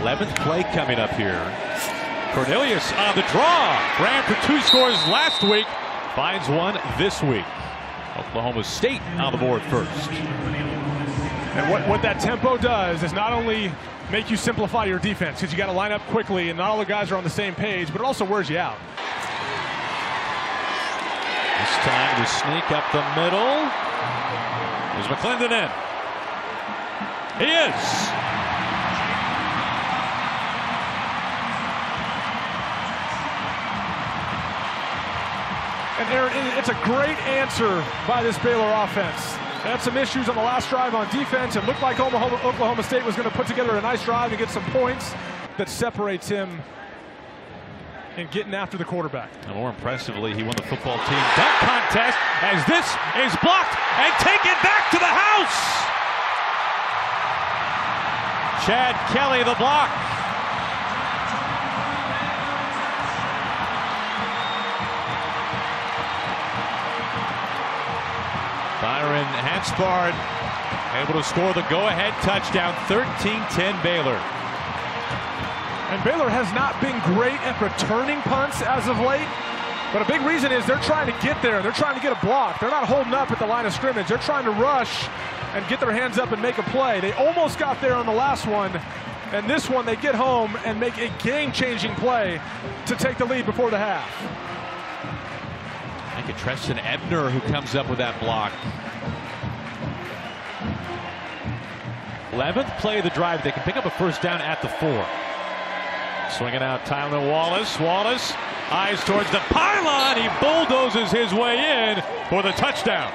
11th play coming up here. Cornelius on the draw. Ran for 2 scores last week. Finds one this week. Oklahoma State on the board first. And what that tempo does is not only make you simplify your defense, because you got to line up quickly and not all the guys are on the same page, but it also wears you out. This time to sneak up the middle. Is McClendon in? He is. And Aaron, it's a great answer by this Baylor offense. They had some issues on the last drive on defense. It looked like Oklahoma State was going to put together a nice drive to get some points that separates him and getting after the quarterback. And more impressively, he won the football team dunk contest as this is blocked and taken back to the house. Chad Kelly, the block. Hans Bard able to score the go-ahead touchdown. 13-10 Baylor. And Baylor has not been great at returning punts as of late, but a big reason is they're trying to get there. They're trying to get a block. They're not holding up at the line of scrimmage. They're trying to rush and get their hands up and make a play. They almost got there on the last one, and this one they get home and make a game-changing play to take the lead before the half. I think it's Tristan Ebner who comes up with that block. 11th play of the drive. They can pick up a first down at the 4. Swinging out Tylan Wallace. Wallace, eyes towards the pylon. He bulldozes his way in for the touchdown.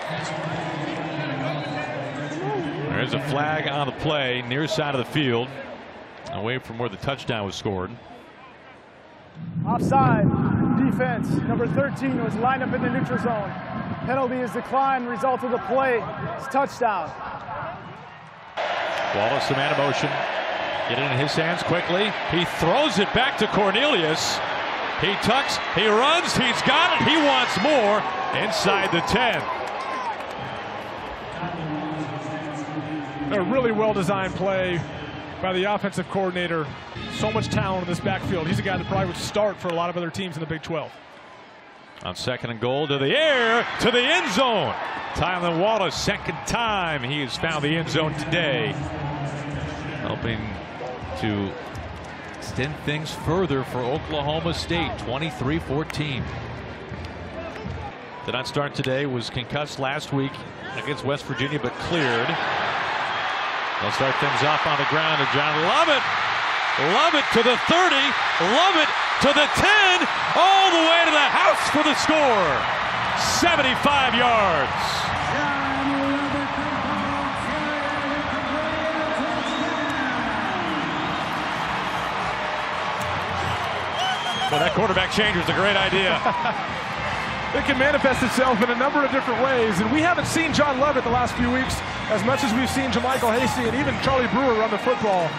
There's a flag on the play, near side of the field, away from where the touchdown was scored. Offside defense. Number 13 was lined up in the neutral zone. Penalty is declined. Result of the play is touchdown. Wallace, the man of motion. Get it in his hands quickly. He throws it back to Cornelius. He tucks, he runs, he's got it, he wants more. Inside the 10. A really well-designed play by the offensive coordinator. So much talent in this backfield. He's a guy that probably would start for a lot of other teams in the Big 12. On second and goal, to the air, to the end zone. Tylan Wallace, second time he has found the end zone today. Helping to extend things further for Oklahoma State, 23-14. Did not start today, was concussed last week against West Virginia, but cleared. They'll start things off on the ground to John Lovett. Lovett to the 30, Lovett to the 10, all the way to the house for the score. 75 yards. Well, that quarterback change was a great idea. It can manifest itself in a number of different ways, and we haven't seen John Lovett the last few weeks as much as we've seen Jamichael Hasty and even Charlie Brewer run the football.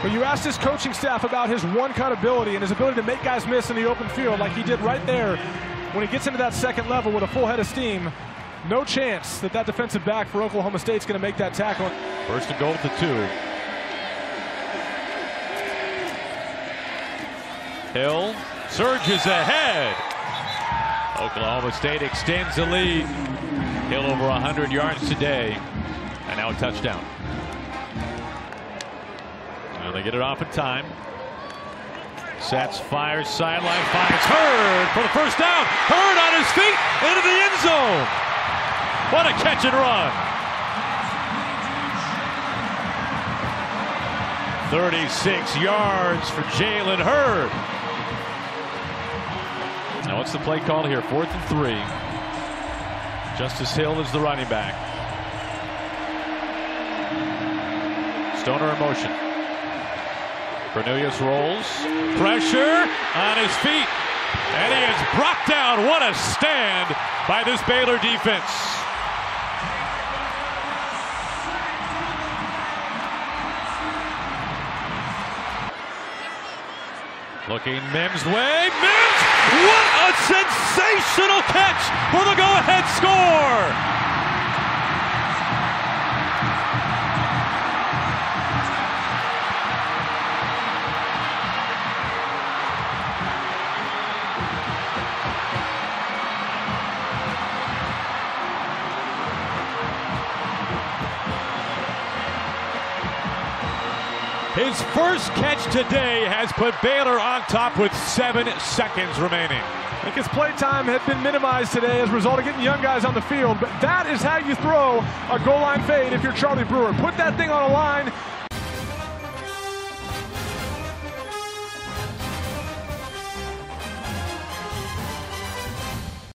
But you asked his coaching staff about his one-cut ability and his ability to make guys miss in the open field like he did right there. When he gets into that second level with a full head of steam, no chance that that defensive back for Oklahoma State's going to make that tackle. First and goal to 2. Hill surges ahead. Oklahoma State extends the lead. Hill over 100 yards today. And now a touchdown. And they get it off in time. Sats fires, sideline finds Hurd for the first down. Hurd on his feet into the end zone. What a catch and run. 36 yards for Jalen Hurd. Now what's the play called here? 4th and 3. Justice Hill is the running back. Stoner in motion. Cornelius rolls, pressure on his feet, and he is brought down. What a stand by this Baylor defense. Looking Mims' way, Mims! What a sensational catch for the go-ahead score! His first catch today has put Baylor on top with 7 seconds remaining. I think his play time had been minimized today as a result of getting young guys on the field, but that is how you throw a goal line fade if you're Charlie Brewer. Put that thing on a line,